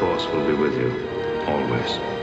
force will be with you, always.